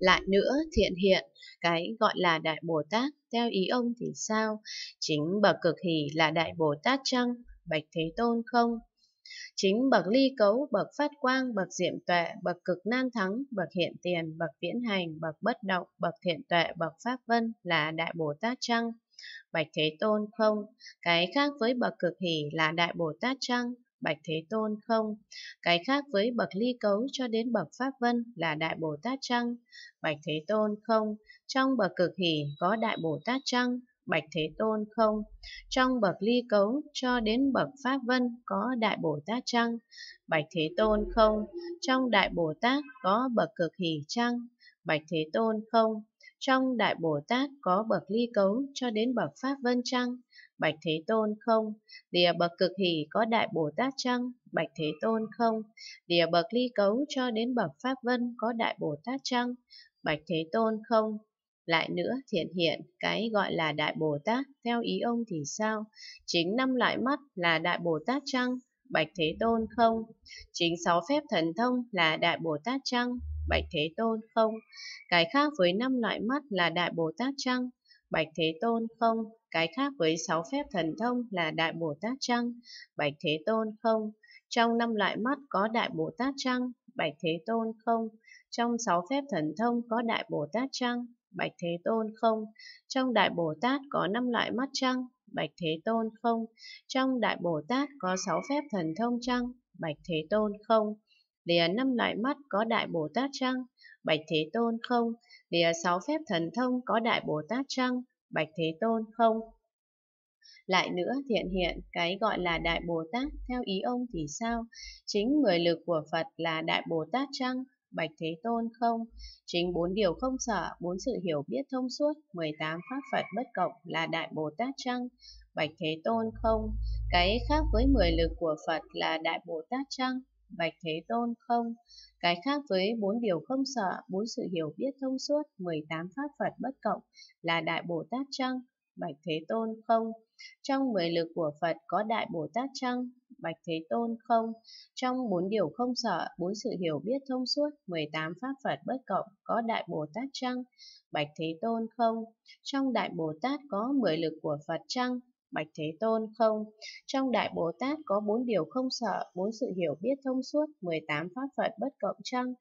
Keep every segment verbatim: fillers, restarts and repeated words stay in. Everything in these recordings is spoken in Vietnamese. Lại nữa, Thiện Hiện, cái gọi là Đại Bồ Tát, theo ý ông thì sao? Chính bậc Cực Hỷ là Đại Bồ Tát chăng? Bạch Thế Tôn, không. Chính bậc Ly Cấu, bậc Phát Quang, bậc Diệm Tuệ, bậc Cực Nan Thắng, bậc Hiện Tiền, bậc Viễn Hành, bậc Bất Động, bậc Thiện Tuệ, bậc Pháp Vân là Đại Bồ Tát chăng? Bạch Thế Tôn, không. Cái khác với bậc Cực Hỷ là Đại Bồ Tát chăng? Bạch Thế Tôn, không. Cái khác với bậc Ly Cấu cho đến bậc Pháp Vân là Đại Bồ Tát chăng? Bạch Thế Tôn, không. Trong bậc Cực Hỷ có Đại Bồ Tát chăng? Bạch Thế Tôn, không. Trong bậc Ly Cấu cho đến bậc Pháp Vân có Đại Bồ Tát chăng? Bạch Thế Tôn, không. Trong Đại Bồ Tát có bậc Cực Hỷ chăng? Bạch Thế Tôn, không. Trong Đại Bồ Tát có bậc Ly Cấu cho đến bậc Pháp Vân chăng? Bạch Thế Tôn, không. Địa bậc Cực Hỷ có Đại Bồ Tát chăng? Bạch Thế Tôn, không. Địa bậc Ly Cấu cho đến bậc Pháp Vân có Đại Bồ Tát chăng? Bạch Thế Tôn, không. Lại nữa, Thiện Hiện, cái gọi là Đại Bồ Tát, theo ý ông thì sao? Chính năm loại mắt là Đại Bồ Tát chăng? Bạch Thế Tôn, không. Chính sáu phép thần thông là Đại Bồ Tát chăng? Bạch Thế Tôn, không. Cái khác với năm loại mắt là Đại Bồ Tát chăng? Bạch Thế Tôn, không. Cái khác với sáu phép thần thông là Đại Bồ Tát chăng? Bạch Thế Tôn, không. Trong năm loại mắt có Đại Bồ Tát chăng? Bạch Thế Tôn, không. Trong sáu phép thần thông có Đại Bồ Tát chăng? Bạch Thế Tôn, không. Trong Đại Bồ Tát có năm loại mắt chăng? Bạch Thế Tôn, không. Trong Đại Bồ Tát có sáu phép thần thông chăng? Bạch Thế Tôn, không. Lìa năm loại mắt có Đại Bồ Tát chăng? Bạch Thế Tôn, không. Lìa sáu phép thần thông có Đại Bồ Tát chăng? Bạch Thế Tôn, không. Lại nữa, Thiện Hiện, cái gọi là Đại Bồ Tát, theo ý ông thì sao? Chính mười lực của Phật là Đại Bồ Tát chăng? Bạch Thế Tôn, không. Chính bốn điều không sợ, bốn sự hiểu biết thông suốt, mười tám pháp Phật bất cộng là Đại Bồ Tát chăng? Bạch Thế Tôn, không. Cái khác với mười lực của Phật là Đại Bồ Tát chăng? Bạch Thế Tôn, không. Cái khác với bốn điều không sợ, bốn sự hiểu biết thông suốt, mười tám pháp Phật bất cộng là Đại Bồ Tát chăng? Bạch Thế Tôn, không. Trong mười lực của Phật có Đại Bồ Tát chăng? Bạch Thế Tôn, không. Trong bốn điều không sợ, bốn sự hiểu biết thông suốt, mười tám pháp Phật bất cộng có Đại Bồ Tát chăng? Bạch Thế Tôn, không. Trong Đại Bồ Tát có mười lực của Phật chăng? Bạch Thế Tôn, không. Trong Đại Bồ Tát có bốn điều không sợ, bốn sự hiểu biết thông suốt, mười tám pháp Phật bất cộng chăng?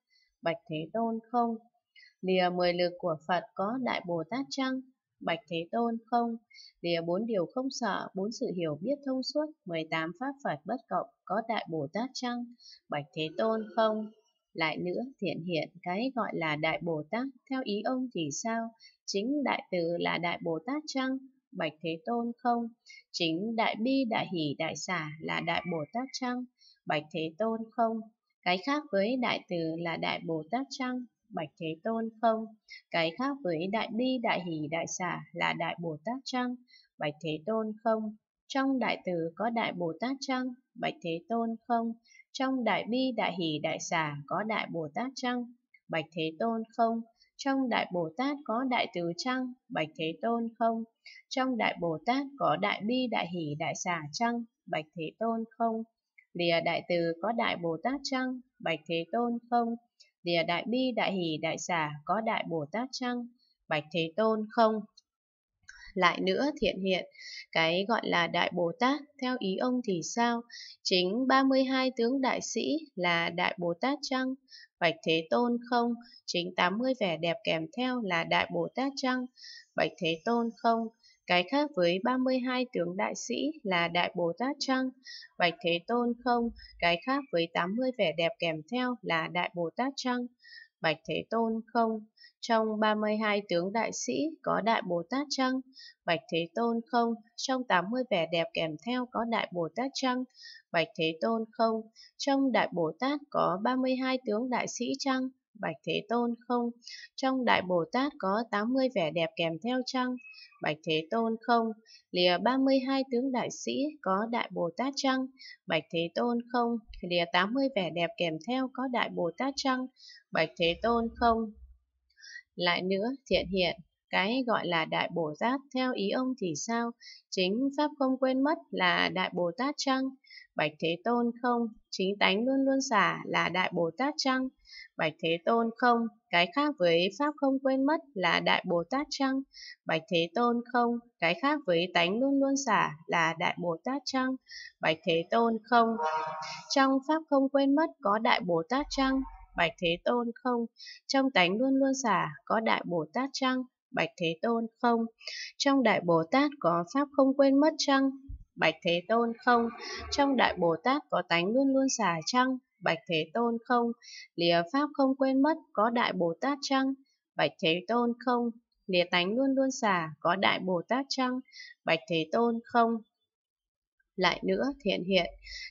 Bạch Thế Tôn, không. Lìa mười lực của Phật có Đại Bồ Tát chăng? Bạch Thế Tôn, không. Lìa bốn điều không sợ, bốn sự hiểu biết thông suốt, mười tám pháp Phật bất cộng có Đại Bồ Tát chăng? Bạch Thế Tôn, không. Lại nữa, Thiện Hiện, cái gọi là Đại Bồ Tát, theo ý ông thì sao? Chính Đại Từ là Đại Bồ Tát chăng? Bạch Thế Tôn, không. Chính Đại Bi, Đại Hỷ, Đại Xả là Đại Bồ Tát chăng? Bạch Thế Tôn, không. Cái khác với Đại Từ là Đại Bồ Tát chăng? Bạch Thế Tôn, không. Cái khác với Đại Bi, Đại Hỷ, Đại Xả là Đại Bồ Tát chăng? Bạch Thế Tôn, không. Trong Đại Từ có Đại Bồ Tát chăng? Bạch Thế Tôn, không. Trong Đại Bi, Đại Hỷ, Đại Xả có Đại Bồ Tát chăng? Bạch Thế Tôn, không. Trong Đại Bồ Tát có Đại Từ chăng? Bạch Thế Tôn, không. Trong Đại Bồ Tát có Đại Bi, Đại Hỷ, Đại Xả chăng? Bạch Thế Tôn, không. Lìa Đại Từ có Đại Bồ Tát chăng? Bạch Thế Tôn, không. Lìa Đại Bi, Đại Hỷ, Đại Xả có Đại Bồ Tát chăng? Bạch Thế Tôn, không. Lại nữa, Thiện Hiện, cái gọi là Đại Bồ Tát, theo ý ông thì sao? Chính ba mươi hai tướng đại sĩ là Đại Bồ Tát chăng? Bạch Thế Tôn, không. Chính tám mươi vẻ đẹp kèm theo là Đại Bồ Tát chăng? Bạch Thế Tôn, không. Cái khác với ba mươi hai tướng đại sĩ là Đại Bồ Tát chăng? Bạch Thế Tôn, không. Cái khác với tám mươi vẻ đẹp kèm theo là Đại Bồ Tát chăng? Bạch Thế Tôn, không. Trong ba mươi hai tướng đại sĩ có Đại Bồ Tát chăng? Bạch Thế Tôn, không. Trong tám mươi vẻ đẹp kèm theo có Đại Bồ Tát chăng? Bạch Thế Tôn, không. Trong Đại Bồ Tát có ba mươi hai tướng đại sĩ chăng? Bạch Thế Tôn, không. Trong Đại Bồ Tát có tám mươi vẻ đẹp kèm theo chăng? Bạch Thế Tôn, không. Lìa ba mươi hai tướng đại sĩ có Đại Bồ Tát chăng? Bạch Thế Tôn, không. Lìa tám mươi vẻ đẹp kèm theo có Đại Bồ Tát chăng? Bạch Thế Tôn, không. Lại nữa, Thiện Hiện, cái gọi là Đại Bồ Tát theo ý ông thì sao? Chính Pháp không quên mất là Đại Bồ Tát chăng? Bạch Thế Tôn, không, chính tánh luôn luôn xả là Đại Bồ Tát chăng? Bạch Thế Tôn, không, cái khác với Pháp không quên mất là Đại Bồ Tát chăng? Bạch Thế Tôn, không, cái khác với tánh luôn luôn xả là Đại Bồ Tát chăng? Bạch Thế Tôn, không, trong Pháp không quên mất có Đại Bồ Tát chăng? Bạch Thế Tôn, không, trong tánh luôn luôn xả có Đại Bồ Tát chăng? Bạch Thế Tôn, không, trong Đại Bồ Tát có Pháp không quên mất chăng? Bạch Thế Tôn, không, trong Đại Bồ Tát có tánh luôn luôn xả chăng? Bạch Thế Tôn, không, lìa Pháp không quên mất có Đại Bồ Tát chăng? Bạch Thế Tôn, không, lìa tánh luôn luôn xả có Đại Bồ Tát chăng? Bạch Thế Tôn, không. Lại nữa, Thiện Hiện,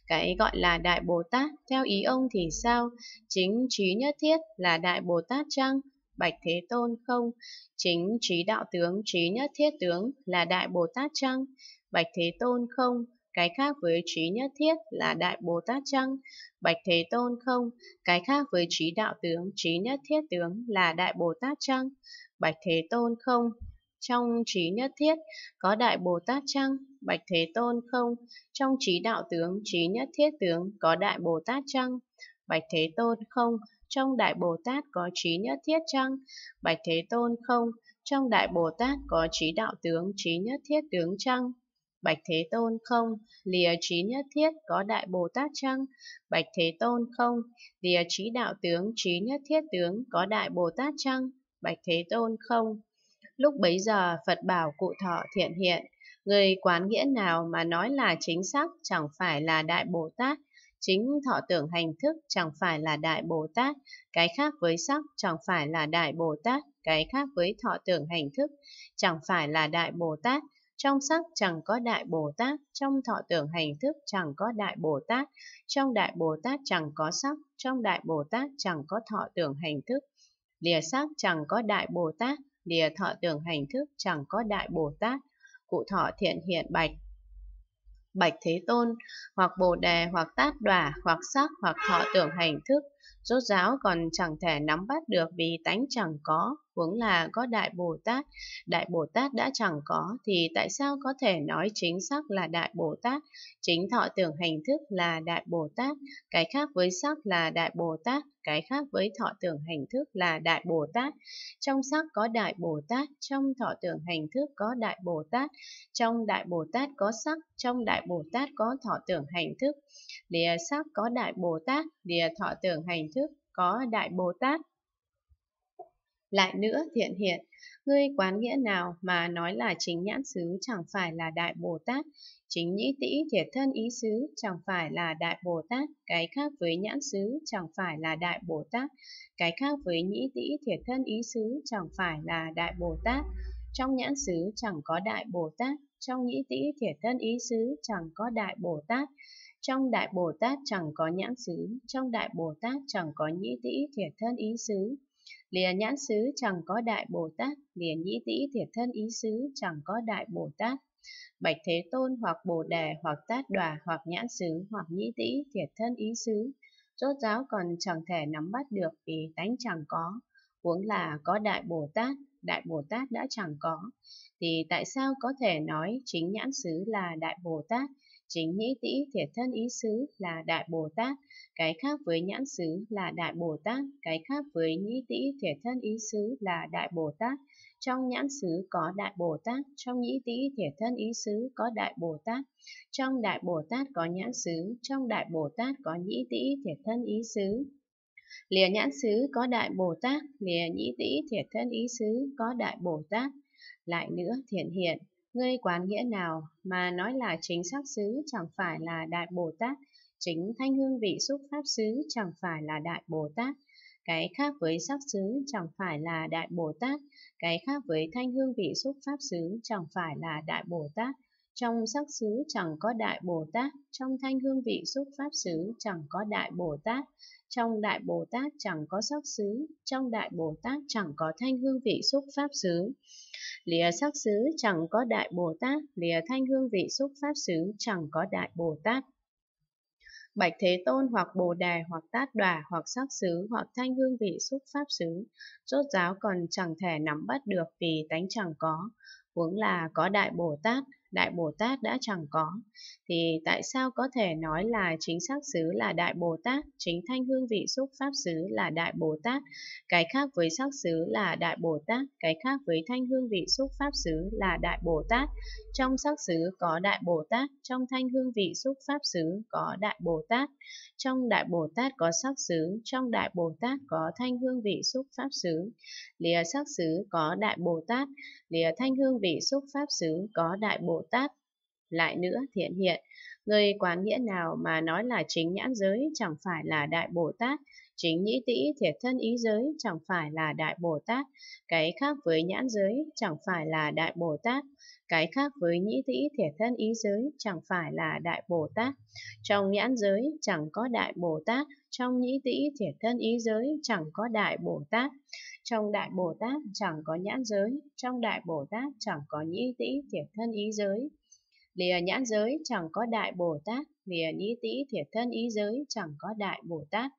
cái gọi là Đại Bồ Tát theo ý ông thì sao? Chính trí nhất thiết là Đại Bồ Tát chăng? Bạch Thế Tôn, không, chính trí đạo tướng, trí nhất thiết tướng là Đại Bồ Tát chăng? Bạch Thế Tôn, không, cái khác với trí nhất thiết là Đại Bồ Tát chăng? Bạch Thế Tôn, không, cái khác với trí đạo tướng, trí nhất thiết tướng là Đại Bồ Tát chăng? Bạch Thế Tôn, không, trong trí nhất thiết có Đại Bồ Tát chăng? Bạch Thế Tôn, không, trong trí đạo tướng, trí nhất thiết tướng có Đại Bồ Tát chăng? Bạch Thế Tôn, không, trong Đại Bồ Tát có trí nhất thiết chăng? Bạch Thế Tôn, không, trong Đại Bồ Tát có trí đạo tướng, trí nhất thiết tướng chăng? Bạch Thế Tôn, không, lìa trí nhất thiết có Đại Bồ Tát chăng? Bạch Thế Tôn, không, lìa trí đạo tướng, trí nhất thiết tướng có Đại Bồ Tát chăng? Bạch Thế Tôn, không. Lúc bấy giờ Phật bảo cụ thọ Thiện Hiện, người quán nghĩa nào mà nói là chính sắc chẳng phải là Đại Bồ Tát, chính thọ tưởng hành thức chẳng phải là Đại Bồ Tát, cái khác với sắc chẳng phải là Đại Bồ Tát, cái khác với thọ tưởng hành thức chẳng phải là Đại Bồ Tát, trong sắc chẳng có Đại Bồ Tát, trong thọ tưởng hành thức chẳng có Đại Bồ Tát, trong Đại Bồ Tát chẳng có sắc, trong Đại Bồ Tát chẳng có thọ tưởng hành thức, lìa sắc chẳng có Đại Bồ Tát, lìa thọ tưởng hành thức chẳng có Đại Bồ Tát. Cụ thọ Thiện Hiện bạch. Bạch Thế Tôn, hoặc Bồ Đề, hoặc Tát Đoả, hoặc sắc, hoặc thọ tưởng hành thức, rốt ráo còn chẳng thể nắm bắt được vì tánh chẳng có, huống là có Đại Bồ Tát. Đại Bồ Tát đã chẳng có thì tại sao có thể nói chính sắc là Đại Bồ Tát, chính thọ tưởng hành thức là Đại Bồ Tát, cái khác với sắc là Đại Bồ Tát, cái khác với thọ tưởng hành thức là Đại Bồ Tát, trong sắc có Đại Bồ Tát, trong thọ tưởng hành thức có Đại Bồ Tát, trong Đại Bồ Tát có sắc, trong Đại Bồ Tát có thọ tưởng hành thức, lìa sắc có Đại Bồ Tát, lìa thọ tưởng hành thức có Đại Bồ Tát. Lại nữa, Thiện Hiện, ngươi quán nghĩa nào mà nói là chính nhãn xứ chẳng phải là Đại Bồ Tát, chính nhĩ tĩ thiệt thân ý xứ chẳng phải là Đại Bồ Tát, cái khác với nhãn xứ chẳng phải là Đại Bồ Tát, cái khác với nhĩ tĩ thiệt thân ý xứ chẳng phải là Đại Bồ Tát, trong nhãn xứ chẳng có Đại Bồ Tát, trong nhĩ tĩ thiệt thân ý xứ chẳng có Đại Bồ Tát, trong Đại Bồ Tát chẳng có nhãn xứ, trong Đại Bồ Tát chẳng có nhĩ tĩ thiệt thân ý xứ, lìa nhãn xứ chẳng có Đại Bồ Tát, lìa nhĩ tĩ thiệt thân ý xứ chẳng có Đại Bồ Tát. Bạch Thế Tôn, hoặc Bồ Đề, hoặc Tát Đoà, hoặc nhãn xứ, hoặc nhĩ tĩ thiệt thân ý xứ, rốt ráo còn chẳng thể nắm bắt được vì tánh chẳng có, huống là có Đại Bồ Tát. Đại Bồ Tát đã chẳng có thì tại sao có thể nói chính nhãn xứ là Đại Bồ Tát, chính nhĩ tĩ thiệt thân ý xứ là Đại Bồ Tát, cái khác với nhãn xứ là Đại Bồ Tát, cái khác với nhĩ tĩ thiệt thân ý xứ là Đại Bồ Tát, trong nhãn xứ có Đại Bồ Tát, trong nhĩ tĩ thiệt thân ý xứ có Đại Bồ Tát, trong Đại Bồ Tát có nhãn xứ, trong Đại Bồ Tát có nhĩ tĩ thiệt thân ý xứ, lìa nhãn xứ có Đại Bồ Tát, lìa nhĩ tĩ thiệt thân ý xứ có Đại Bồ Tát. Lại nữa, Thiện Hiện, ngươi quán nghĩa nào mà nói là chính sắc xứ chẳng phải là Đại Bồ Tát, chính thanh hương vị xúc pháp xứ chẳng phải là Đại Bồ Tát, cái khác với sắc xứ chẳng phải là Đại Bồ Tát, cái khác với thanh hương vị xúc pháp xứ chẳng phải là Đại Bồ Tát, trong sắc xứ chẳng có Đại Bồ Tát, trong thanh hương vị xúc pháp xứ chẳng có Đại Bồ Tát, trong Đại Bồ Tát chẳng có sắc xứ, trong Đại Bồ Tát chẳng có thanh hương vị xúc pháp xứ, lìa sắc xứ chẳng có Đại Bồ Tát, lìa thanh hương vị xúc pháp xứ chẳng có Đại Bồ Tát. Bạch Thế Tôn hoặc Bồ Đề hoặc Tát Đòa hoặc Sắc xứ hoặc thanh hương vị xúc pháp xứ, rốt ráo còn chẳng thể nắm bắt được vì tánh chẳng có. Huống là có Đại Bồ Tát, Đại Bồ Tát đã chẳng có, thì tại sao có thể nói là chính sắc xứ là Đại Bồ Tát, chính thanh hương vị xúc pháp xứ là Đại Bồ Tát, cái khác với sắc xứ là Đại Bồ Tát, cái khác với thanh hương vị xúc pháp xứ là Đại Bồ Tát, trong sắc xứ có Đại Bồ Tát, trong thanh hương vị xúc pháp xứ có Đại Bồ Tát, trong Đại Bồ Tát có sắc xứ, trong Đại Bồ Tát có thanh hương vị xúc pháp xứ, lìa sắc xứ có Đại Bồ Tát, lìa thanh hương vị xúc pháp xứ có Đại Bồ Tát. Lại nữa Thiện Hiện, người quán nghĩa nào mà nói là chính nhãn giới chẳng phải là Đại Bồ Tát, chính nhĩ tĩ thiệt thân ý giới chẳng phải là Đại Bồ Tát, cái khác với nhãn giới chẳng phải là Đại Bồ Tát, cái khác với nhĩ tĩ thiệt thân ý giới chẳng phải là Đại Bồ Tát, trong nhãn giới chẳng có Đại Bồ Tát, trong nhĩ tĩ thiệt thân ý giới chẳng có Đại Bồ Tát, trong Đại Bồ Tát chẳng có nhãn giới, trong Đại Bồ Tát chẳng có nhĩ tĩ thiệt thân ý giới, lìa nhãn giới chẳng có Đại Bồ Tát, lìa nhĩ tĩ thiệt thân ý giới chẳng có Đại Bồ Tát.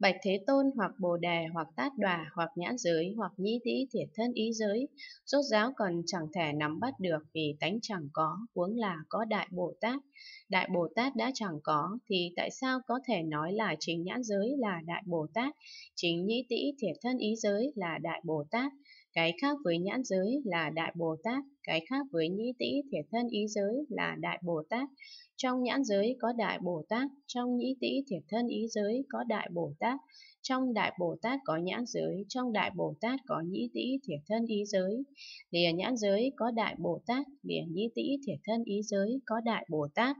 Bạch Thế Tôn hoặc Bồ Đề hoặc Tát Đòa hoặc nhãn giới hoặc nhĩ tĩ thiệt thân ý giới, rốt ráo còn chẳng thể nắm bắt được vì tánh chẳng có, huống là có Đại Bồ Tát. Đại Bồ Tát đã chẳng có, thì tại sao có thể nói là chính nhãn giới là Đại Bồ Tát, chính nhĩ tĩ thiệt thân ý giới là Đại Bồ Tát, cái khác với nhãn giới là Đại Bồ Tát, cái khác với nhĩ tĩ thiệt thân ý giới là Đại Bồ Tát, trong nhãn giới có Đại Bồ Tát, trong nhĩ tĩ thiệt thân ý giới có Đại Bồ Tát, trong Đại Bồ Tát có nhãn giới, trong Đại Bồ Tát có nhĩ tĩ thiệt thân ý giới, lìa nhãn giới có Đại Bồ Tát, lìa nhĩ tĩ thiệt thân ý giới có Đại Bồ Tát.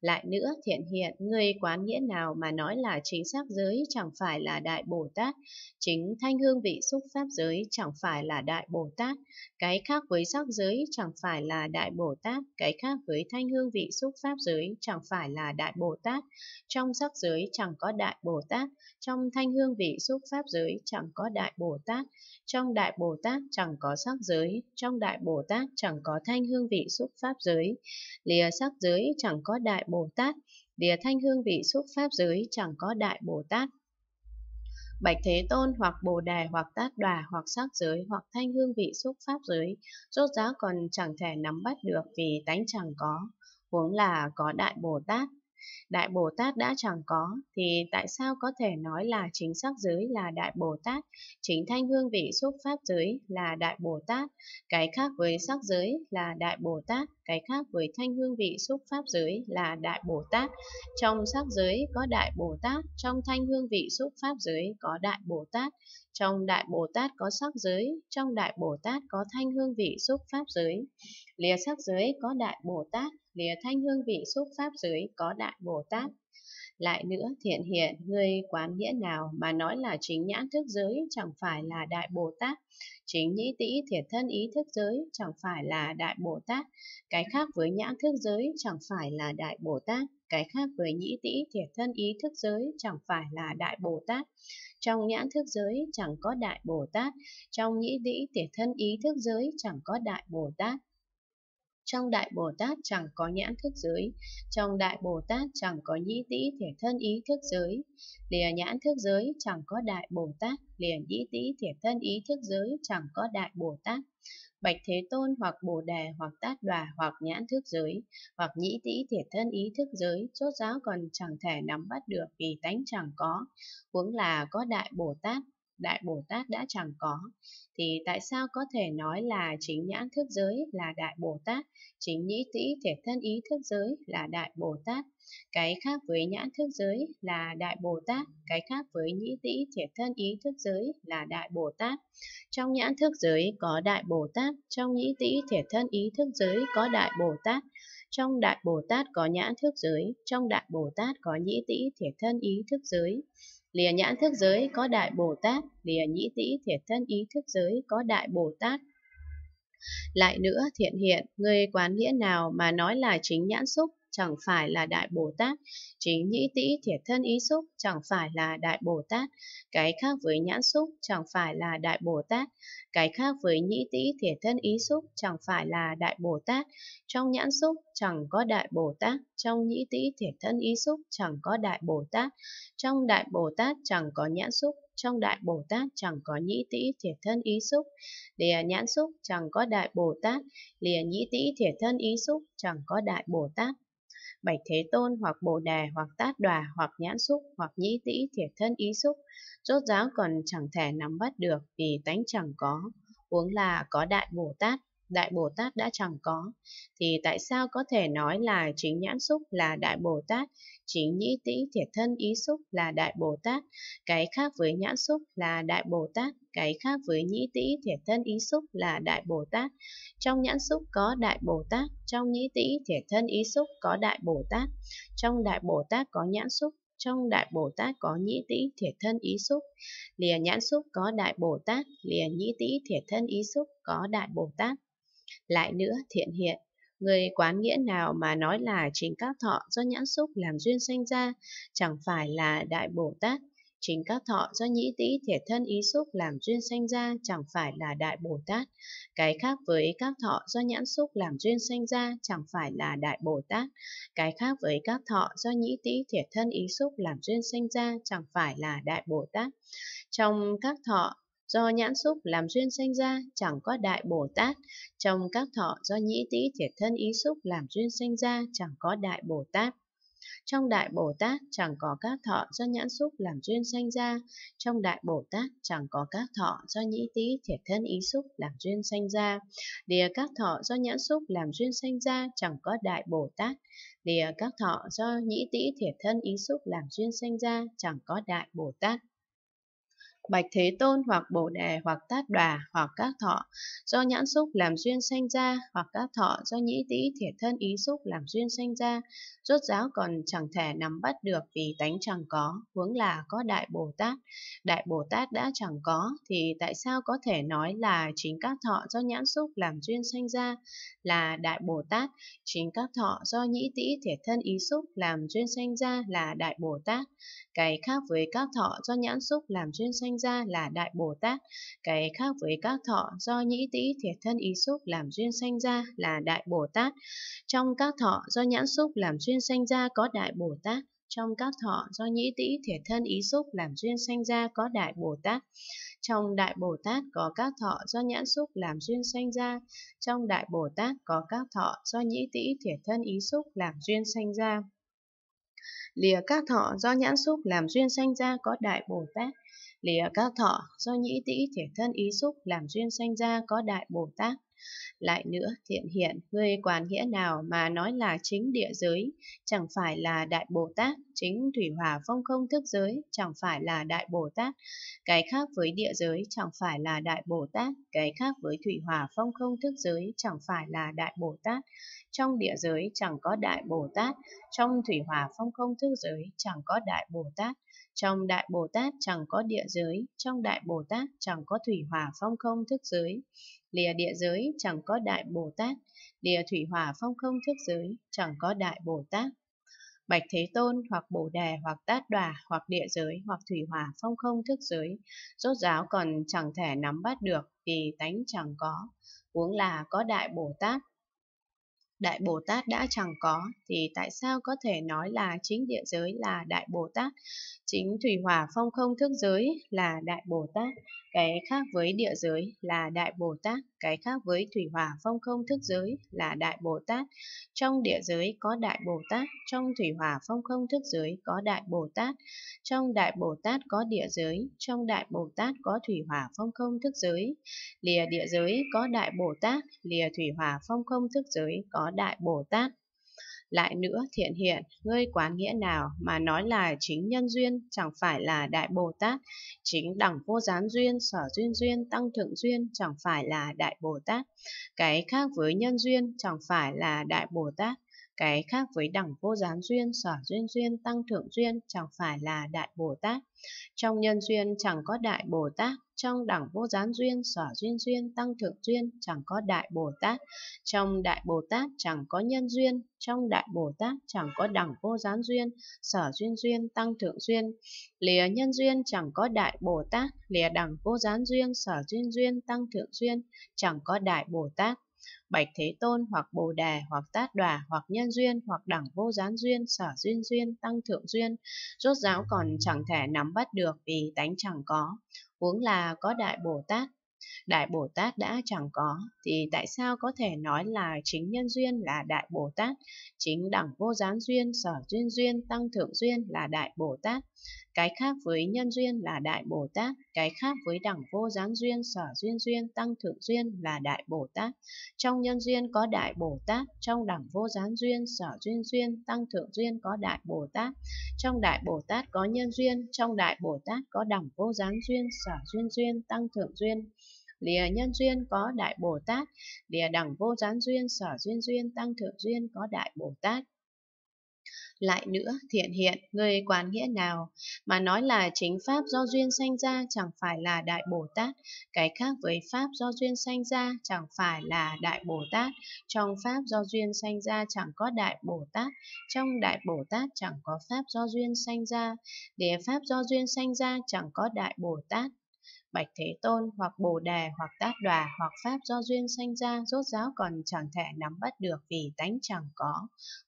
Lại nữa Thiện Hiện, người quán nghĩa nào mà nói là chính sắc giới chẳng phải là Đại Bồ Tát, chính thanh hương vị xúc pháp giới chẳng phải là Đại Bồ Tát, cái khác với sắc giới chẳng phải là Đại Bồ Tát, cái khác với thanh hương vị xúc pháp giới chẳng phải là Đại Bồ Tát, trong sắc giới chẳng có Đại Bồ Tát, trong thanh hương vị xúc pháp giới chẳng có Đại Bồ Tát, trong Đại Bồ Tát chẳng có sắc giới, trong Đại Bồ Tát chẳng có thanh hương vị xúc pháp giới, lìa sắc giới chẳng có Đại Bồ Tát, lìa thanh hương vị xúc pháp giới chẳng có Đại Bồ Tát. Bạch Thế Tôn hoặc Bồ Đề hoặc Tát Đòa hoặc sắc giới hoặc thanh hương vị xúc pháp giới, rốt ráo còn chẳng thể nắm bắt được vì tánh chẳng có, huống là có Đại Bồ Tát. Đại Bồ Tát đã chẳng có, thì tại sao có thể nói là chính sắc giới là Đại Bồ Tát, chính thanh hương vị xúc pháp giới là Đại Bồ Tát, cái khác với sắc giới là Đại Bồ Tát, cái khác với thanh hương vị xúc pháp giới là Đại Bồ Tát, trong sắc giới có Đại Bồ Tát, trong thanh hương vị xúc pháp giới có Đại Bồ Tát, trong Đại Bồ Tát có sắc giới, trong Đại Bồ Tát có thanh hương vị xúc pháp giới, lìa sắc giới có Đại Bồ Tát, lìa thanh hương vị xúc pháp giới có Đại Bồ Tát. Lại nữa Thiện Hiện, người quán nghĩa nào mà nói là chính nhãn thức giới chẳng phải là Đại Bồ Tát, chính nhĩ tĩ thiệt thân ý thức giới chẳng phải là Đại Bồ Tát, cái khác với nhãn thức giới chẳng phải là Đại Bồ Tát, cái khác với nhĩ tĩ thiệt thân ý thức giới chẳng phải là Đại Bồ Tát, trong nhãn thức giới chẳng có Đại Bồ Tát, trong nhĩ tĩ thiệt thân ý thức giới chẳng có Đại Bồ Tát, trong Đại Bồ Tát chẳng có nhãn thức giới, trong Đại Bồ Tát chẳng có nhĩ tĩ thiệt thân ý thức giới, lìa nhãn thức giới chẳng có Đại Bồ Tát, lìa nhĩ tĩ thiệt thân ý thức giới chẳng có Đại Bồ Tát. Bạch Thế Tôn hoặc Bồ Đề hoặc Tát Đòa hoặc nhãn thức giới hoặc nhĩ tĩ thiệt thân ý thức giới, rốt ráo còn chẳng thể nắm bắt được vì tánh chẳng có, huống là có Đại Bồ Tát. Đại Bồ Tát đã chẳng có, thì tại sao có thể nói là chính nhãn thức giới là Đại Bồ Tát, chính nhĩ tĩ thiệt thân ý thức giới là Đại Bồ Tát, cái khác với nhãn thức giới là Đại Bồ Tát, cái khác với nhĩ tĩ thiệt thân ý thức giới là Đại Bồ Tát, trong nhãn thức giới có Đại Bồ Tát, trong nhĩ tĩ thiệt thân ý thức giới có Đại Bồ Tát, trong Đại Bồ Tát có nhãn thức giới, trong Đại Bồ Tát có nhĩ tĩ thiệt thân ý thức giới, lìa nhãn thức giới có Đại Bồ Tát, lìa nhĩ tĩ thiệt thân ý thức giới có Đại Bồ Tát. Lại nữa Thiện Hiện, người quán nghĩa nào mà nói là chính nhãn xúc, chẳng phải là Đại Bồ Tát. Chính nhĩ tĩ thiệt thân ý xúc chẳng phải là Đại Bồ Tát. Cái khác với nhãn xúc chẳng phải là Đại Bồ Tát. Cái khác với nhĩ tĩ thiệt thân ý xúc chẳng phải là Đại Bồ Tát. Trong nhãn xúc chẳng có Đại Bồ Tát. Trong nhĩ tĩ thiệt thân ý xúc chẳng có Đại Bồ Tát. Trong Đại Bồ Tát chẳng có nhãn xúc. Trong Đại Bồ Tát chẳng có nhĩ tĩ thiệt thân ý xúc. Lìa nhãn xúc chẳng có Đại Bồ Tát. Lìa nhĩ tĩ thiệt thân ý xúc chẳng có Đại Bồ Tát. Bạch Thế Tôn, hoặc Bồ Đề, hoặc Tát Đòa, hoặc nhãn xúc, hoặc nhĩ tĩ thiệt thân ý xúc, rốt ráo còn chẳng thể nắm bắt được vì tánh chẳng có. Huống là có Đại Bồ Tát. Đại Bồ Tát đã chẳng có, thì tại sao có thể nói là chính nhãn xúc là Đại Bồ Tát, chính nhĩ tĩ thiệt thân ý xúc là Đại Bồ Tát, cái khác với nhãn xúc là Đại Bồ Tát, cái khác với nhĩ tĩ thiệt thân ý xúc là Đại Bồ Tát. Trong nhãn xúc có Đại Bồ Tát, trong nhĩ tĩ thiệt thân ý xúc có Đại Bồ Tát, trong Đại Bồ Tát có nhãn xúc, trong Đại Bồ Tát có nhĩ tĩ thiệt thân ý xúc. Lìa nhãn xúc có Đại Bồ Tát, lìa nhĩ tĩ thiệt thân ý xúc có Đại Bồ Tát. Lại nữa Thiện Hiện, người quán nghĩa nào mà nói là chính các thọ do nhãn xúc làm duyên sanh ra chẳng phải là Đại Bồ Tát, chính các thọ do nhĩ tĩ thiệt thân ý xúc làm duyên sanh ra chẳng phải là Đại Bồ Tát, cái khác với các thọ do nhãn xúc làm duyên sanh ra chẳng phải là Đại Bồ Tát, cái khác với các thọ do nhĩ tĩ thiệt thân ý xúc làm duyên sanh ra chẳng phải là Đại Bồ Tát. Trong các thọ do nhãn xúc làm duyên sanh ra chẳng có Đại Bồ Tát, trong các thọ do nhĩ tĩ thiệt thân ý xúc làm duyên sanh ra chẳng có Đại Bồ Tát. Trong Đại Bồ Tát chẳng có các thọ do nhãn xúc làm duyên sanh ra, trong Đại Bồ Tát chẳng có các thọ do nhĩ tĩ thiệt thân ý xúc làm duyên sanh ra, lìa các thọ do nhãn xúc làm duyên sanh ra chẳng có Đại Bồ Tát, lìa các thọ do nhĩ tĩ thiệt thân ý xúc làm duyên sanh ra chẳng có Đại Bồ Tát. Bạch Thế Tôn, hoặc Bồ Đề, hoặc Tát Đòa, hoặc các thọ do nhãn xúc làm duyên sanh ra, hoặc các thọ do nhĩ tĩ thiệt thân ý xúc làm duyên sanh ra, rốt ráo còn chẳng thể nắm bắt được vì tánh chẳng có, huống là có Đại Bồ Tát. Đại Bồ Tát đã chẳng có, thì tại sao có thể nói là chính các thọ do nhãn xúc làm duyên sanh ra là Đại Bồ Tát, chính các thọ do nhĩ tĩ thiệt thân ý xúc làm duyên sanh ra là Đại Bồ Tát, cái khác với các thọ do nhãn xúc làm duyên sanh ra là Đại Bồ Tát, cái khác với các thọ do nhĩ tĩ thiệt thân ý xúc làm duyên sanh ra là Đại Bồ Tát. Trong các thọ do nhãn xúc làm duyên sanh ra có Đại Bồ Tát, trong các thọ do nhĩ tĩ thiệt thân ý xúc làm duyên sanh ra có Đại Bồ Tát. Trong Đại Bồ Tát có các thọ do nhãn xúc làm duyên sanh ra, trong Đại Bồ Tát có các thọ do nhĩ tĩ thiệt thân ý xúc làm duyên sanh ra, lìa các thọ do nhãn xúc làm duyên sanh ra có Đại Bồ Tát, lìa các thọ do nhĩ tĩ thiệt thân ý xúc làm duyên sanh ra có Đại Bồ Tát. Lại nữa Thiện Hiện, người quán nghĩa nào mà nói là chính địa giới chẳng phải là Đại Bồ Tát, chính thủy hỏa phong không thức giới chẳng phải là Đại Bồ Tát, cái khác với địa giới chẳng phải là Đại Bồ Tát, cái khác với thủy hỏa phong không thức giới chẳng phải là Đại Bồ Tát, trong địa giới chẳng có Đại Bồ Tát, trong thủy hỏa phong không thức giới chẳng có Đại Bồ Tát, trong Đại Bồ Tát chẳng có địa giới, trong Đại Bồ Tát chẳng có thủy hỏa phong không thức giới, lìa địa giới chẳng có Đại Bồ Tát, lìa thủy hỏa phong không thức giới chẳng có Đại Bồ Tát. Bạch Thế Tôn, hoặc Bồ Đề, hoặc Tát Đòa, hoặc địa giới, hoặc thủy hỏa phong không thức giới, rốt ráo còn chẳng thể nắm bắt được vì tánh chẳng có, huống là có Đại Bồ Tát. Đại Bồ Tát đã chẳng có, thì tại sao có thể nói là chính địa giới là Đại Bồ Tát, chính thủy hỏa phong không thức giới là Đại Bồ Tát, cái khác với địa giới là Đại Bồ Tát, cái khác với thủy hỏa phong không thức giới là Đại Bồ Tát, trong địa giới có Đại Bồ Tát, trong thủy hỏa phong không thức giới có Đại Bồ Tát, trong Đại Bồ Tát có địa giới, trong Đại Bồ Tát có thủy hỏa phong không thức giới, lìa địa giới có Đại Bồ Tát, lìa thủy hỏa phong không thức giới có Đại Bồ Tát. Lại nữa Thiện Hiện, ngươi quán nghĩa nào mà nói là chính nhân duyên chẳng phải là Đại Bồ Tát, chính đẳng vô gián duyên, sở duyên duyên, tăng thượng duyên chẳng phải là Đại Bồ Tát, cái khác với nhân duyên chẳng phải là Đại Bồ Tát, Cái khác với đẳng vô gián duyên, sở duyên duyên, tăng thượng duyên chẳng phải là Đại Bồ Tát. Trong nhân duyên chẳng có Đại Bồ Tát, trong đẳng vô gián duyên, sở duyên duyên, tăng thượng duyên chẳng có Đại Bồ Tát. Trong Đại Bồ Tát chẳng có nhân duyên, trong Đại Bồ Tát chẳng có đẳng vô gián duyên, sở duyên duyên, tăng thượng duyên. Lìa nhân duyên chẳng có Đại Bồ Tát, lìa đẳng vô gián duyên, sở duyên duyên, tăng thượng duyên chẳng có Đại Bồ Tát. Bạch Thế Tôn, hoặc Bồ Đề, hoặc Tát Đòa, hoặc nhân duyên, hoặc đẳng vô gián duyên, sở duyên duyên, tăng thượng duyên, rốt ráo còn chẳng thể nắm bắt được vì tánh chẳng có. Huống là có Đại Bồ Tát. Đại Bồ Tát đã chẳng có, thì tại sao có thể nói là chính nhân duyên là Đại Bồ Tát, chính đẳng vô gián duyên, sở duyên duyên, tăng thượng duyên là Đại Bồ Tát? Cái khác với nhân duyên là Đại Bồ Tát, cái khác với đẳng vô gián duyên, sở duyên duyên, tăng thượng duyên là Đại Bồ Tát. Trong nhân duyên có Đại Bồ Tát, trong đẳng vô gián duyên, sở duyên duyên, tăng thượng duyên có Đại Bồ Tát. Trong Đại Bồ Tát có nhân duyên, trong Đại Bồ Tát có đẳng vô gián duyên, sở duyên duyên, tăng thượng duyên. Lìa nhân duyên có Đại Bồ Tát, lìa đẳng vô gián duyên, sở duyên duyên, tăng thượng duyên có Đại Bồ Tát. Lại nữa, Thiện Hiện, người quán nghĩa nào mà nói là chính Pháp do duyên sanh ra chẳng phải là Đại Bồ Tát, cái khác với Pháp do duyên sanh ra chẳng phải là Đại Bồ Tát, trong Pháp do duyên sanh ra chẳng có Đại Bồ Tát, trong Đại Bồ Tát chẳng có Pháp do duyên sanh ra, để Pháp do duyên sanh ra chẳng có Đại Bồ Tát. Bạch Thế Tôn, hoặc Bồ Đề, hoặc Tát Đòa, hoặc Pháp do duyên sanh ra, rốt ráo còn chẳng thể nắm bắt được vì tánh chẳng có.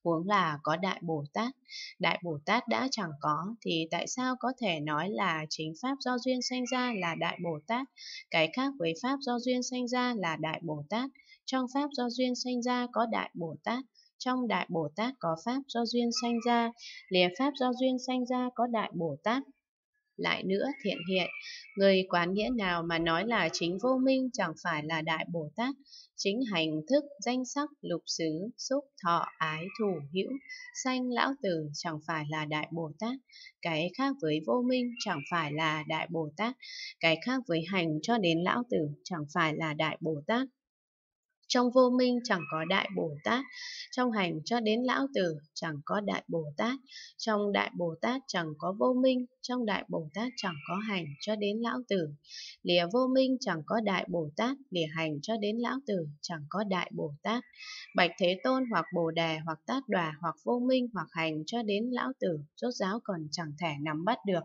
Huống là có Đại Bồ Tát. Đại Bồ Tát đã chẳng có, thì tại sao có thể nói là chính Pháp do duyên sanh ra là Đại Bồ Tát? Cái khác với Pháp do duyên sanh ra là Đại Bồ Tát. Trong Pháp do duyên sanh ra có Đại Bồ Tát. Trong Đại Bồ Tát có Pháp do duyên sanh ra. Lìa Pháp do duyên sanh ra có Đại Bồ Tát. Lại nữa, Thiện Hiện, người quán nghĩa nào mà nói là chính vô minh chẳng phải là Đại Bồ Tát, chính hành thức, danh sắc, lục xứ, xúc, thọ, ái, thủ, hữu, sanh, lão tử chẳng phải là Đại Bồ Tát, cái khác với vô minh chẳng phải là Đại Bồ Tát, cái khác với hành cho đến lão tử chẳng phải là Đại Bồ Tát. Trong vô minh chẳng có Đại Bồ Tát, trong hành cho đến lão tử chẳng có Đại Bồ Tát, trong Đại Bồ Tát chẳng có vô minh, trong Đại Bồ Tát chẳng có hành cho đến lão tử. Lìa vô minh chẳng có Đại Bồ Tát, lìa hành cho đến lão tử chẳng có Đại Bồ Tát. Bạch Thế Tôn, hoặc Bồ Đề, hoặc Tát Đòa, hoặc vô minh, hoặc hành cho đến lão tử, rốt ráo còn chẳng thể nắm bắt được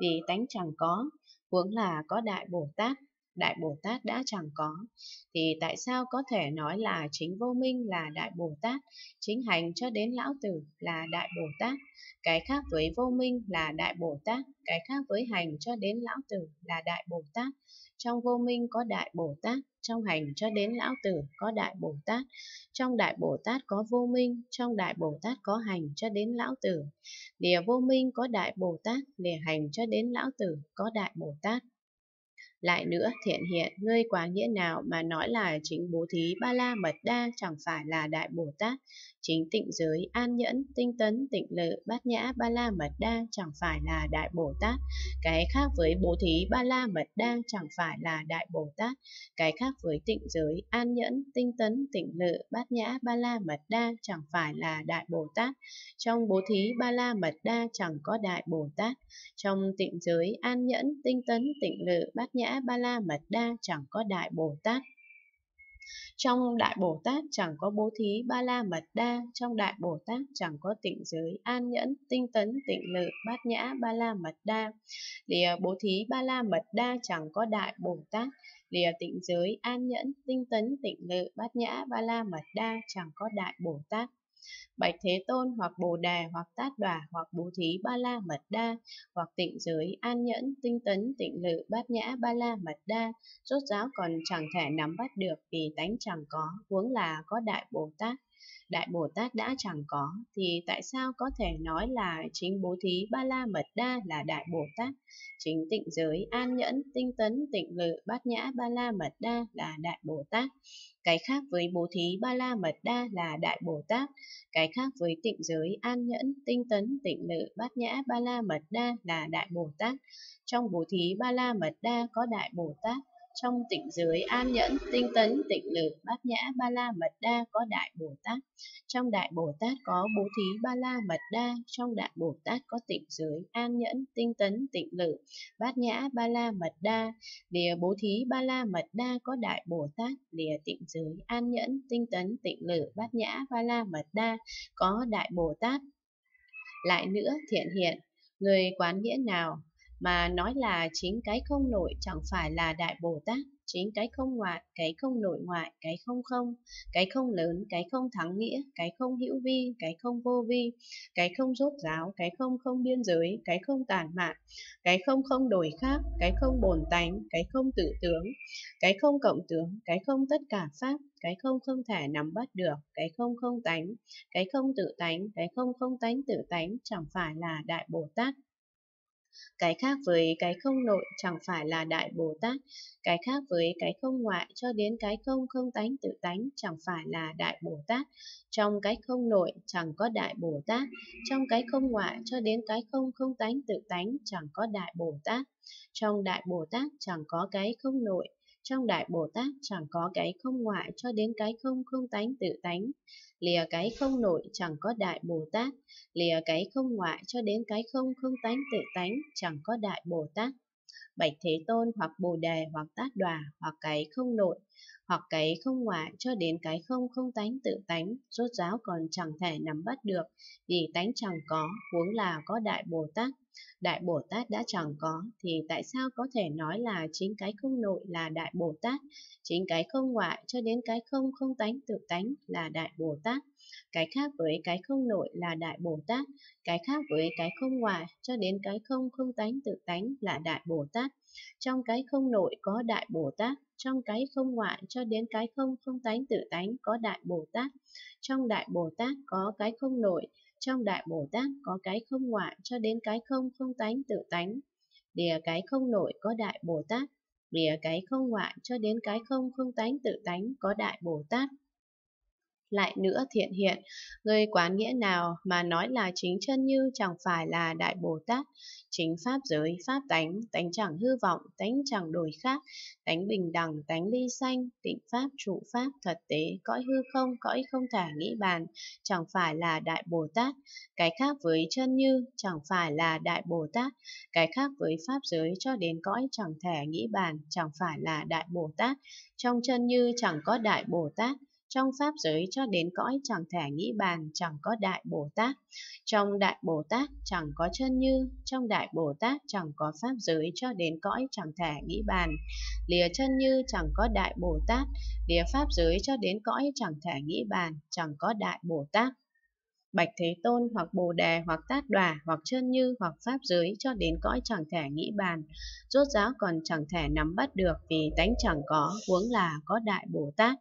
vì tánh chẳng có. Huống là có Đại Bồ Tát. Đại Bồ Tát đã chẳng có, thì tại sao có thể nói là chính vô minh là Đại Bồ Tát, chính hành cho đến lão tử là Đại Bồ Tát, cái khác với vô minh là Đại Bồ Tát, cái khác với hành cho đến lão tử là Đại Bồ Tát, trong vô minh có Đại Bồ Tát, trong hành cho đến lão tử có Đại Bồ Tát, trong Đại Bồ Tát có vô minh, trong Đại Bồ Tát có hành cho đến lão tử, lìa vô minh có Đại Bồ Tát, lìa hành cho đến lão tử có Đại Bồ Tát. Lại nữa, Thiện Hiện, ngươi quán nghĩa nào mà nói là chính bố thí ba la mật đa chẳng phải là Đại Bồ Tát, chính tịnh giới, an nhẫn, tinh tấn, tịnh lự, bát nhã ba la mật đa chẳng phải là Đại Bồ Tát, cái khác với bố thí ba la mật đa chẳng phải là Đại Bồ Tát, cái khác với tịnh giới, an nhẫn, tinh tấn, tịnh lự, bát nhã ba la mật đa chẳng phải là Đại Bồ Tát, trong bố thí ba la mật đa chẳng có Đại Bồ Tát, trong tịnh giới, an nhẫn, tinh tấn, tịnh lự, bát nhã ba la mật đa chẳng có Đại Bồ Tát. Trong Đại Bồ Tát chẳng có bố thí ba la mật đa, trong Đại Bồ Tát chẳng có tịnh giới, an nhẫn, tinh tấn, tịnh lự, bát nhã ba la mật đa, lìa bố thí ba la mật đa chẳng có Đại Bồ Tát, lìa tịnh giới, an nhẫn, tinh tấn, tịnh lự, bát nhã ba la mật đa chẳng có Đại Bồ Tát. Bạch Thế Tôn, hoặc Bồ Đề, hoặc Tát Đòa, hoặc bố thí ba la mật đa, hoặc tịnh giới, an nhẫn, tinh tấn, tịnh lự, bát nhã ba la mật đa, rốt ráo còn chẳng thể nắm bắt được vì tánh chẳng có, huống là có Đại Bồ Tát. Đại Bồ Tát đã chẳng có, thì tại sao có thể nói là chính bố thí ba la mật đa là Đại Bồ Tát, chính tịnh giới, an nhẫn, tinh tấn, tịnh lự, bát nhã ba la mật đa là Đại Bồ Tát, cái khác với bố thí ba la mật đa là Đại Bồ Tát, cái khác với tịnh giới, an nhẫn, tinh tấn, tịnh lự, bát nhã ba la mật đa là Đại Bồ Tát, trong bố thí ba la mật đa có Đại Bồ Tát, trong tịnh giới an nhẫn, tinh tấn, tịnh lực, bát nhã, ba la mật đa có đại Bồ Tát. Trong đại Bồ Tát có bố thí ba la mật đa, trong đại Bồ Tát có tịnh giới an nhẫn, tinh tấn, tịnh lực, bát nhã, ba la mật đa. Lìa bố thí ba la mật đa có đại Bồ Tát, lìa tịnh giới an nhẫn, tinh tấn, tịnh lực, bát nhã, ba la mật đa có đại Bồ Tát. Lại nữa Thiện Hiện, người quán nghĩa nào mà nói là chính cái không nội chẳng phải là đại Bồ Tát, chính cái không ngoại, cái không nội ngoại, cái không không, cái không lớn, cái không thắng nghĩa, cái không hữu vi, cái không vô vi, cái không rốt ráo, cái không không biên giới, cái không tàn mạn, cái không không đổi khác, cái không bổn tánh, cái không tự tướng, cái không cộng tướng, cái không tất cả pháp, cái không không thể nắm bắt được, cái không không tánh, cái không tự tánh, cái không không tánh tự tánh chẳng phải là đại Bồ Tát. Cái khác với cái không nội chẳng phải là đại Bồ Tát, cái khác với cái không ngoại cho đến cái không không tánh tự tánh chẳng phải là đại Bồ Tát. Trong cái không nội chẳng có đại Bồ Tát, trong cái không ngoại cho đến cái không không tánh tự tánh chẳng có đại Bồ Tát. Trong đại Bồ Tát chẳng có cái không nội, trong đại Bồ Tát chẳng có cái không ngoại cho đến cái không không tánh tự tánh. Lìa cái không nội chẳng có đại Bồ Tát, lìa cái không ngoại cho đến cái không không tánh tự tánh chẳng có đại Bồ Tát. Bạch Thế Tôn, hoặc Bồ Đề, hoặc Tát Đòa, hoặc cái không nội, hoặc cái không ngoại cho đến cái không không tánh tự tánh, rốt ráo còn chẳng thể nắm bắt được, vì tánh chẳng có, huống là có đại Bồ Tát. Đại Bồ Tát đã chẳng có, thì tại sao có thể nói là chính cái không nội là đại Bồ Tát, chính cái không ngoại cho đến cái không không tánh tự tánh là đại Bồ Tát, cái khác với cái không nội là đại Bồ Tát, cái khác với cái không ngoại cho đến cái không không tánh tự tánh là đại Bồ Tát. Trong cái không nội có đại Bồ Tát, trong cái không ngoại cho đến cái không không tánh tự tánh có đại Bồ Tát, trong đại Bồ Tát có cái không nội, trong đại Bồ Tát có cái không ngoại cho đến cái không không tánh tự tánh. Lìa cái không nội có đại Bồ Tát, lìa cái không ngoại cho đến cái không không tánh tự tánh có đại Bồ Tát. Lại nữa Thiện Hiện, người quán nghĩa nào mà nói là chính chân như chẳng phải là đại Bồ Tát, chính pháp giới, pháp tánh, tánh chẳng hư vọng, tánh chẳng đổi khác, tánh bình đẳng, tánh ly sanh, tịnh pháp, trụ pháp, thật tế, cõi hư không, cõi không thể nghĩ bàn, chẳng phải là đại Bồ Tát. Cái khác với chân như chẳng phải là đại Bồ Tát, cái khác với pháp giới cho đến cõi chẳng thể nghĩ bàn, chẳng phải là đại Bồ Tát. Trong chân như chẳng có đại Bồ Tát, trong pháp giới cho đến cõi chẳng thể nghĩ bàn chẳng có đại Bồ Tát. Trong đại Bồ Tát chẳng có chân như, trong đại Bồ Tát chẳng có pháp giới cho đến cõi chẳng thể nghĩ bàn. Lìa chân như chẳng có đại Bồ Tát, lìa pháp giới cho đến cõi chẳng thể nghĩ bàn chẳng có đại Bồ Tát. Bạch Thế Tôn, hoặc Bồ Đề, hoặc Tát Đòa, hoặc chân như, hoặc pháp giới cho đến cõi chẳng thể nghĩ bàn, rốt ráo còn chẳng thể nắm bắt được, vì tánh chẳng có, huống là có đại Bồ Tát.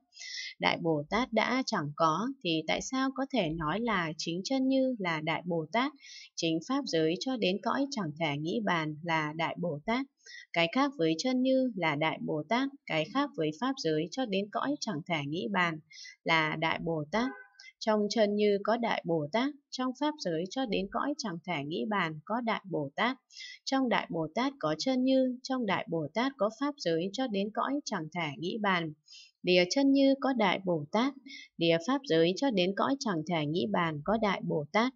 Đại Bồ Tát đã chẳng có, thì tại sao có thể nói là chính chân như là đại Bồ Tát, chính pháp giới cho đến cõi chẳng thể nghĩ bàn là đại Bồ Tát, cái khác với chân như là đại Bồ Tát, cái khác với pháp giới cho đến cõi chẳng thể nghĩ bàn là đại Bồ Tát. Trong chân như có đại Bồ Tát, trong pháp giới cho đến cõi chẳng thể nghĩ bàn có đại Bồ Tát, trong đại Bồ Tát có chân như, trong đại Bồ Tát có pháp giới cho đến cõi chẳng thể nghĩ bàn. Lìa chân như có đại Bồ Tát, lìa pháp giới cho đến cõi chẳng thể nghĩ bàn có đại Bồ Tát.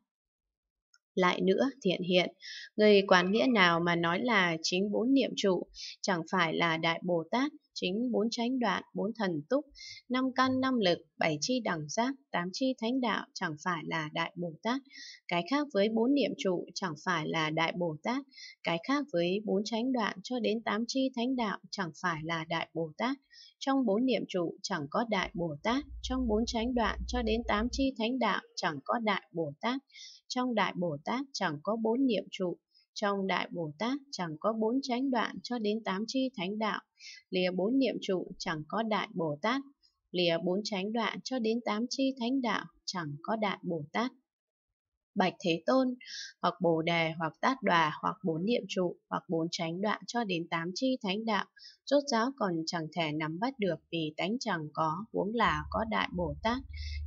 Lại nữa Thiện Hiện, người quán nghĩa nào mà nói là chính bốn niệm trụ chẳng phải là đại Bồ Tát, chính bốn chánh đoạn, bốn thần túc, năm căn, năm lực, bảy chi đẳng giác, tám chi thánh đạo chẳng phải là đại Bồ Tát, cái khác với bốn niệm trụ chẳng phải là đại Bồ Tát, cái khác với bốn chánh đoạn cho đến tám chi thánh đạo chẳng phải là đại Bồ Tát. Trong bốn niệm trụ chẳng có đại Bồ Tát, trong bốn chánh đoạn cho đến tám chi thánh đạo chẳng có đại Bồ Tát, trong đại Bồ Tát chẳng có bốn niệm trụ, trong đại Bồ Tát chẳng có bốn chánh đoạn cho đến tám chi thánh đạo, lìa bốn niệm trụ chẳng có đại Bồ Tát, lìa bốn chánh đoạn cho đến tám chi thánh đạo chẳng có đại Bồ Tát. Bạch Thế Tôn, hoặc Bồ Đề, hoặc Tát Đòa, hoặc bốn niệm trụ, hoặc bốn chánh đoạn cho đến tám chi thánh đạo, rốt ráo còn chẳng thể nắm bắt được vì tánh chẳng có, huống là có Đại Bồ Tát.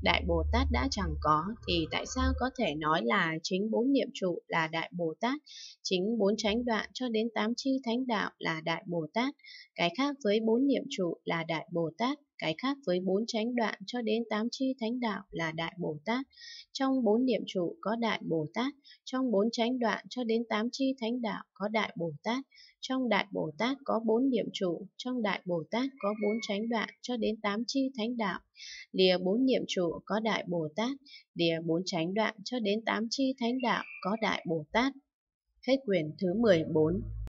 Đại Bồ Tát đã chẳng có, thì tại sao có thể nói là chính bốn niệm trụ là Đại Bồ Tát, chính bốn chánh đoạn cho đến tám chi thánh đạo là Đại Bồ Tát, cái khác với bốn niệm trụ là Đại Bồ Tát, cái khác với bốn chánh đoạn cho đến tám chi thánh đạo là Đại Bồ Tát. Trong bốn niệm trụ có Đại Bồ Tát, trong bốn chánh đoạn cho đến tám chi thánh đạo có Đại Bồ Tát, trong Đại Bồ Tát có bốn niệm trụ, trong Đại Bồ Tát có bốn chánh đoạn cho đến tám chi thánh đạo. Lìa bốn niệm trụ có Đại Bồ Tát, lìa bốn chánh đoạn cho đến tám chi thánh đạo có Đại Bồ Tát. Hết quyển thứ mười bốn.